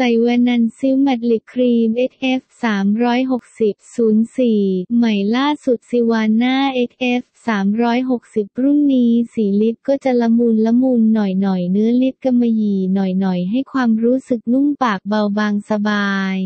ไซวานันซิลมัดลิครีม hf360 04ใหม่ล่าสุดซิวาน่า hf360 รุ่นนี้สีลิปก็จะละมุนหน่อยเนื้อลิปกำมะหยี่หน่อยให้ความรู้สึกนุ่มปากเบาบางสบาย